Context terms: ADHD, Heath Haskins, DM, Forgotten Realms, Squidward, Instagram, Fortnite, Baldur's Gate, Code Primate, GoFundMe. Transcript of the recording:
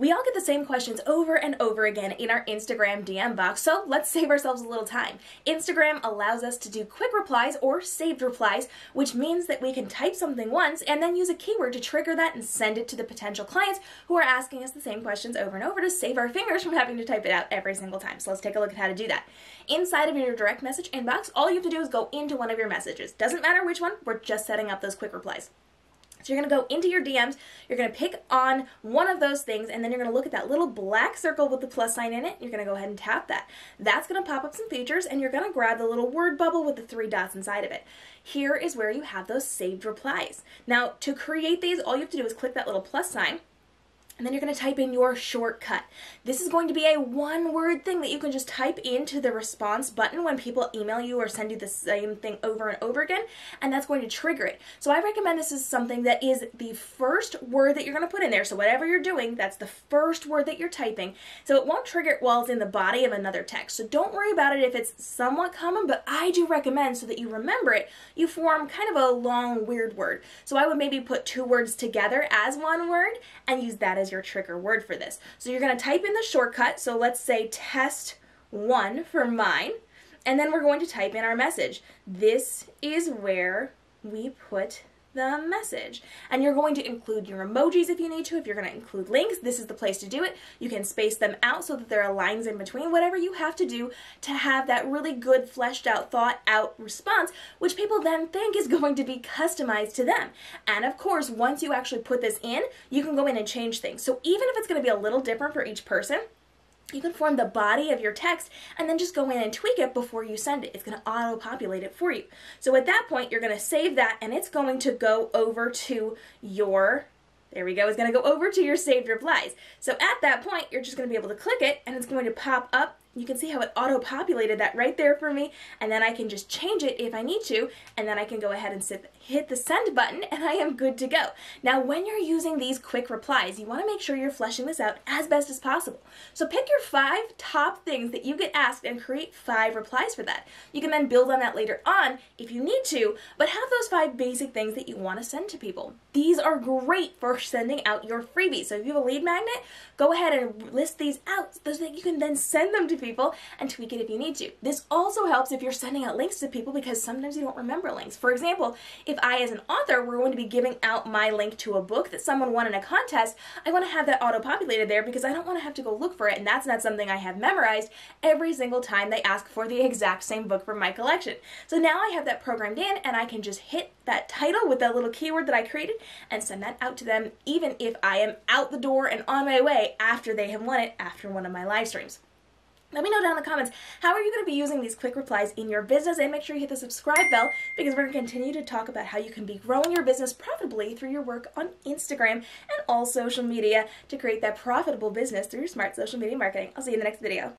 We all get the same questions over and over again in our Instagram DM box, so let's save ourselves a little time. Instagram allows us to do quick replies or saved replies, which means that we can type something once and then use a keyword to trigger that and send it to the potential clients who are asking us the same questions over and over to save our fingers from having to type it out every single time. So let's take a look at how to do that. Inside of your direct message inbox, all you have to do is go into one of your messages. Doesn't matter which one, we're just setting up those quick replies. So you're going to go into your DMs, you're going to pick on one of those things, and then you're going to look at that little black circle with the plus sign in it. You're going to go ahead and tap that. That's going to pop up some features, and you're going to grab the little word bubble with the three dots inside of it. Here is where you have those saved replies. Now, to create these, all you have to do is click that little plus sign, and then you're going to type in your shortcut. This is going to be a one-word thing that you can just type into the response button when people email you or send you the same thing over and over again, and that's going to trigger it. So I recommend this is something that is the first word that you're going to put in there. So whatever you're doing, that's the first word that you're typing. So it won't trigger it while it's in the body of another text. So don't worry about it if it's somewhat common, but I do recommend, so that you remember it, you form kind of a long, weird word. So I would maybe put two words together as one word and use that as your trigger word for this. So you're going to type in the shortcut, so let's say test one for mine, and then we're going to type in our message. This is where we put the message. And you're going to include your emojis if you need to. If you're going to include links, this is the place to do it. You can space them out so that there are lines in between, whatever you have to do to have that really good fleshed out, thought out response, which people then think is going to be customized to them. And of course, once you actually put this in, you can go in and change things. So even if it's going to be a little different for each person, you can form the body of your text and then just go in and tweak it before you send it. It's going to auto-populate it for you. So at that point, you're going to save that, and it's going to go over to your, there we go, it's going to go over to your saved replies. So at that point, you're just going to be able to click it, and it's going to pop up. You can see how it auto-populated that right there for me, and then I can just change it if I need to, and then I can go ahead and hit the send button, and I am good to go. Now, when you're using these quick replies, you want to make sure you're fleshing this out as best as possible. So pick your 5 top things that you get asked and create 5 replies for that. You can then build on that later on if you need to, but have those 5 basic things that you want to send to people. These are great for sending out your freebies. So if you have a lead magnet, go ahead and list these out so that you can then send them to people and tweak it if you need to. This also helps if you're sending out links to people, because sometimes you don't remember links. For example, if I as an author were going to be giving out my link to a book that someone won in a contest, I want to have that auto-populated there because I don't want to have to go look for it, and that's not something I have memorized every single time they ask for the exact same book from my collection. So now I have that programmed in, and I can just hit that title with that little keyword that I created and send that out to them, even if I am out the door and on my way after they have won it after one of my live streams. Let me know down in the comments, how are you going to be using these quick replies in your business? And make sure you hit the subscribe bell, because we're going to continue to talk about how you can be growing your business profitably through your work on Instagram and all social media to create that profitable business through your smart social media marketing. I'll see you in the next video.